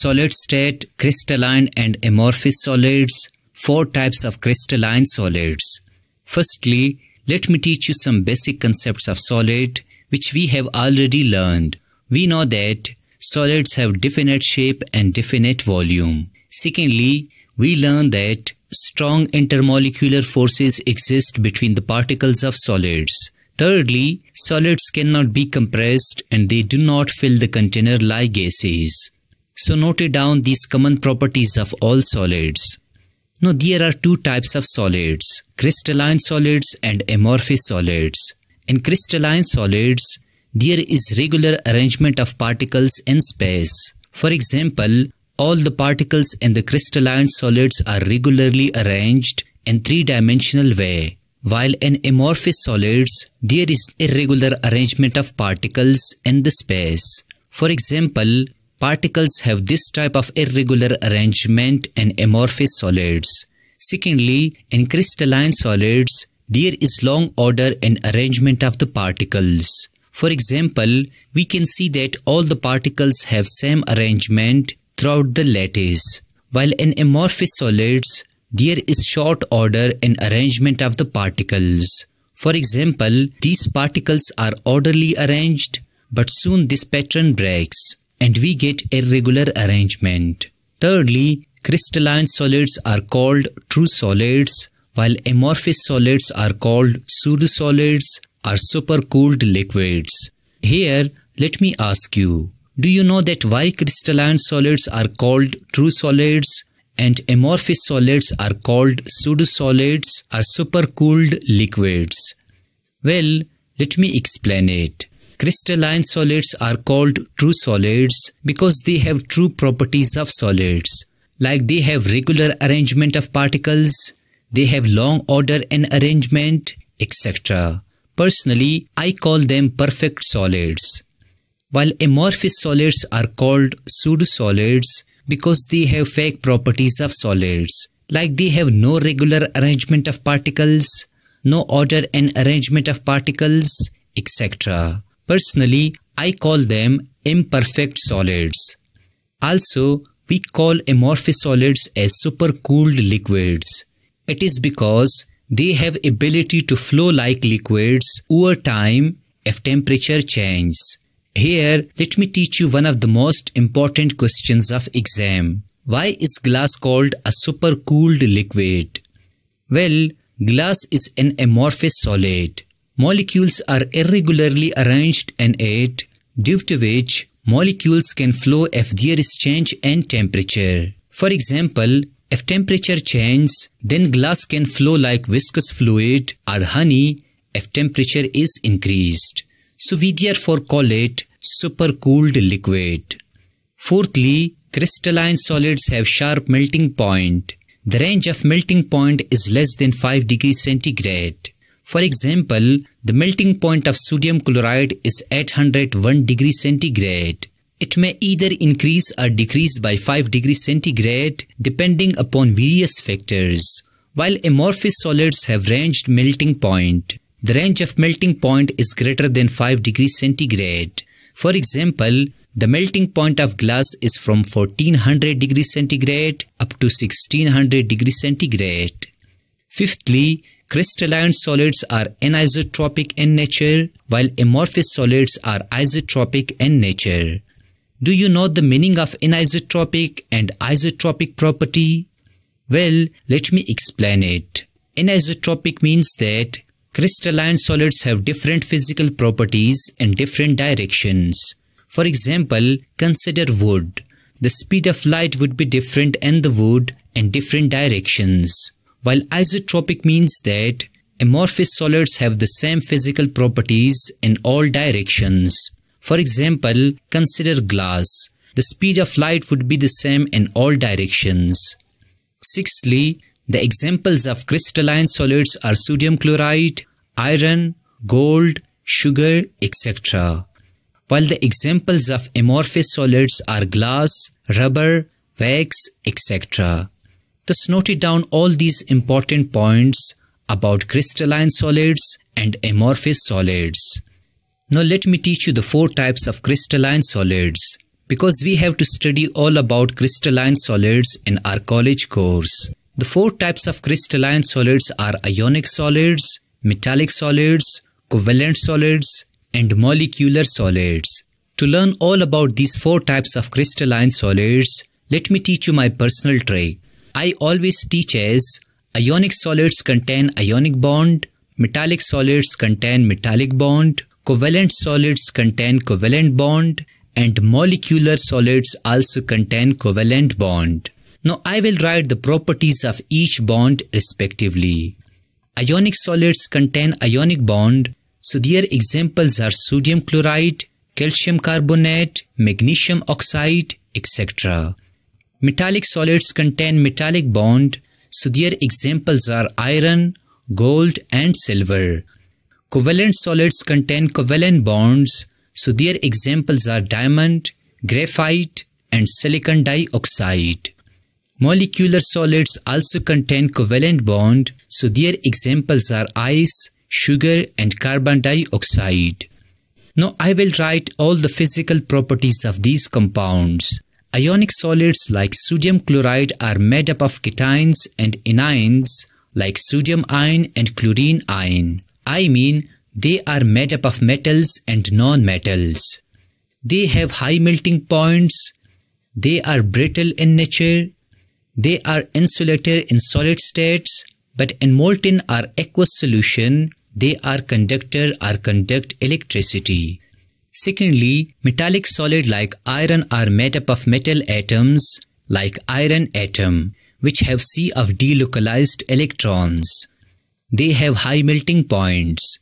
solid state, crystalline and amorphous solids, 4 types of crystalline solids. Firstly, let me teach you some basic concepts of solid, which we have already learned. We know that solids have definite shape and definite volume. Secondly, we learn that strong intermolecular forces exist between the particles of solids. Thirdly, solids cannot be compressed and they do not fill the container like gases. So note down these common properties of all solids. Now there are 2 types of solids, crystalline solids and amorphous solids. In crystalline solids, there is regular arrangement of particles in space. For example, all the particles in the crystalline solids are regularly arranged in 3-dimensional way, while in amorphous solids, there is irregular arrangement of particles in the space. For example, particles have this type of irregular arrangement in amorphous solids. Secondly, in crystalline solids, there is long order in arrangement of the particles. For example, we can see that all the particles have same arrangement throughout the lattice, while in amorphous solids, there is short order in arrangement of the particles. For example, these particles are orderly arranged, but soon this pattern breaks, and we get irregular arrangement. Thirdly, crystalline solids are called true solids, while amorphous solids are called pseudosolids or supercooled liquids. Here, let me ask you, do you know that why crystalline solids are called true solids and amorphous solids are called pseudosolids or supercooled liquids? Well, let me explain it. Crystalline solids are called true solids because they have true properties of solids. Like they have regular arrangement of particles, they have long order and arrangement, etc. Personally, I call them perfect solids. While amorphous solids are called pseudosolids because they have fake properties of solids, like they have no regular arrangement of particles, no order and arrangement of particles, etc. Personally, I call them imperfect solids. Also, we call amorphous solids as supercooled liquids. It is because they have ability to flow like liquids over time if temperature changes. Here, let me teach you one of the most important questions of exam. Why is glass called a supercooled liquid? Well, glass is an amorphous solid. Molecules are irregularly arranged in it, due to which molecules can flow if there is change in temperature. For example, if temperature changes, then glass can flow like viscous fluid or honey if temperature is increased. So we therefore call it supercooled liquid. Fourthly, crystalline solids have sharp melting point. The range of melting point is less than 5 degrees centigrade. For example, the melting point of sodium chloride is 801 degrees centigrade. It may either increase or decrease by 5 degrees centigrade depending upon various factors, while amorphous solids have ranged melting point. The range of melting point is greater than 5 degrees centigrade. For example, the melting point of glass is from 1400 degrees centigrade up to 1600 degrees centigrade. Fifthly, crystalline solids are anisotropic in nature, while amorphous solids are isotropic in nature. Do you know the meaning of anisotropic and isotropic property? Well, let me explain it. Anisotropic means that crystalline solids have different physical properties in different directions. For example, consider wood. The speed of light would be different in the wood in different directions. While isotropic means that amorphous solids have the same physical properties in all directions. For example, consider glass. The speed of light would be the same in all directions. Sixthly, the examples of crystalline solids are sodium chloride, iron, gold, sugar, etc. While the examples of amorphous solids are glass, rubber, wax, etc. Thus note down all these important points about crystalline solids and amorphous solids. Now let me teach you the 4 types of crystalline solids, because we have to study all about crystalline solids in our college course. The four types of crystalline solids are ionic solids, metallic solids, covalent solids, and molecular solids. To learn all about these four types of crystalline solids, let me teach you my personal trick. I always teach as ionic solids contain ionic bond, metallic solids contain metallic bond, covalent solids contain covalent bond, and molecular solids also contain covalent bond. Now I will write the properties of each bond respectively. Ionic solids contain ionic bond, so their examples are sodium chloride, calcium carbonate, magnesium oxide, etc. Metallic solids contain metallic bond, so their examples are iron, gold, and silver. Covalent solids contain covalent bonds, so their examples are diamond, graphite, and silicon dioxide. Molecular solids also contain covalent bond, so their examples are ice, sugar, and carbon dioxide. Now I will write all the physical properties of these compounds. Ionic solids like sodium chloride are made up of cations and anions like sodium ion and chlorine ion. I mean, they are made up of metals and non-metals. They have high melting points. They are brittle in nature. They are insulator in solid states, but in molten or aqueous solution, they are conductor or conduct electricity. Secondly, metallic solids like iron are made up of metal atoms like iron atom, which have C of delocalized electrons. They have high melting points.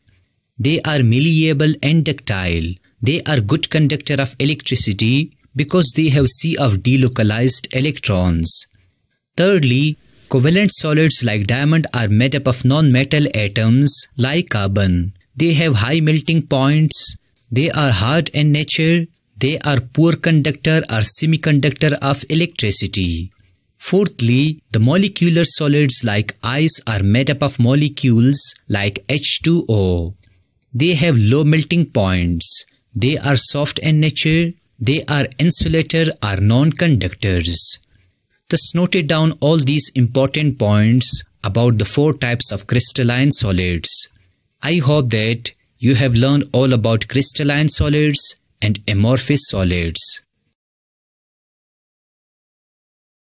They are malleable and ductile. They are good conductor of electricity because they have C of delocalized electrons. Thirdly, covalent solids like diamond are made up of non-metal atoms like carbon. They have high melting points. They are hard in nature. They are poor conductor or semiconductor of electricity. Fourthly, the molecular solids like ice are made up of molecules like H2O. They have low melting points. They are soft in nature. They are insulator or non-conductors. Thus noted down all these important points about the four types of crystalline solids. I hope that you have learned all about crystalline solids and amorphous solids.